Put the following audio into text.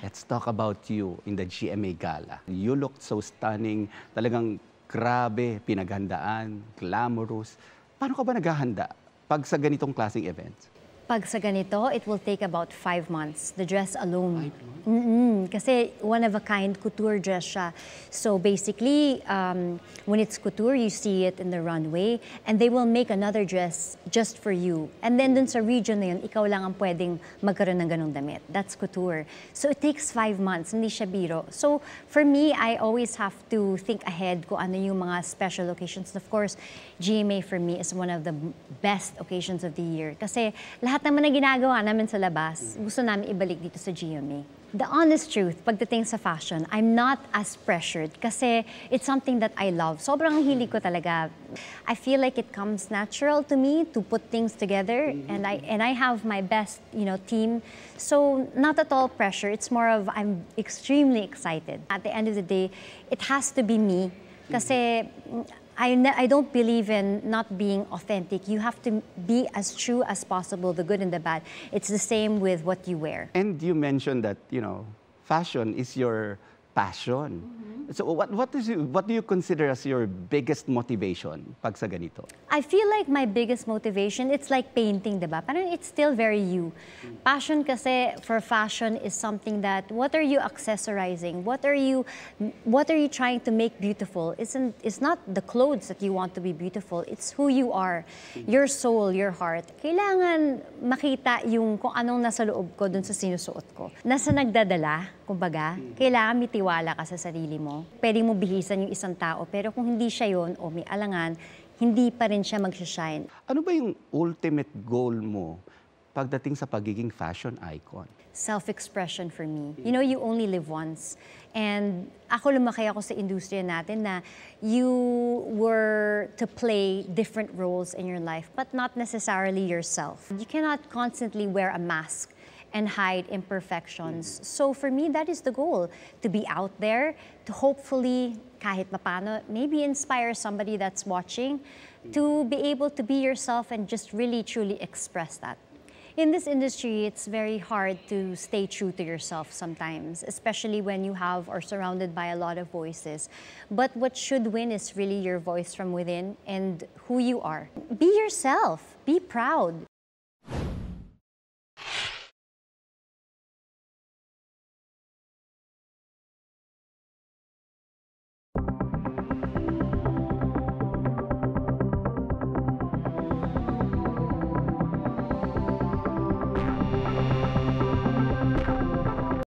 Let's talk about you in the GMA Gala. You looked so stunning, talagang grabe, pinaghandaan, glamorous. Paano ka ba naghahanda pag sa ganitong klaseng events? Pag sa ganito, it will take about 5 months, the dress alone. 5 months? Kasi one-of-a-kind couture dress siya. So basically, when it's couture, you see it in the runway, and they will make another dress just for you. And then dun sa region na yun, ikaw lang ang pwedeng magkaroon ng ganong damit. That's couture. So it takes 5 months, hindi siya biro. So for me, I always have to think ahead kung ano yung mga special occasions. Of course, GMA for me is one of the best occasions of the year. Kasi lahat naman na ginagawa namin sa labas, gusto namin ibalik dito sa GMA. The honest truth, pagdating sa fashion, I'm not as pressured kasi it's something that I love. Sobrang hili ko talaga. I feel like it comes natural to me to put things together, and I have my best, you know, team. So not at all pressure. It's more of I'm extremely excited. At the end of the day, it has to be me kasi I don't believe in not being authentic. You have to be as true as possible, the good and the bad. It's the same with what you wear. And you mentioned that, you know, fashion is your passion. So what do you consider as your biggest motivation pag sa ganito? I feel like my biggest motivation, it's like painting, diba? Parang it's still very you. Passion kasi for fashion is something that what are you accessorizing? What are you trying to make beautiful? It's not the clothes that you want to be beautiful, it's who you are, your soul, your heart. Kailangan makita yung kung anong nasa loob ko dun sa sinusuot ko. Nasa nagdadala, kumbaga, kailangan may tiwala ka sa sarili mo. Pwede mo bihisan yung isang tao, pero kung hindi siya yun o may alangan, hindi pa rin siya mag-shine. Ano ba yung ultimate goal mo pagdating sa pagiging fashion icon? Self-expression for me. You know, you only live once. And ako lumaki ako sa industriya natin na you were to play different roles in your life, but not necessarily yourself. You cannot constantly wear a mask and hide imperfections. So for me, that is the goal, to be out there, to hopefully, kahit mapano, maybe inspire somebody that's watching to be able to be yourself and just really truly express that. In this industry, it's very hard to stay true to yourself sometimes, especially when you have or surrounded by a lot of voices. But what should win is really your voice from within and who you are. Be yourself, be proud.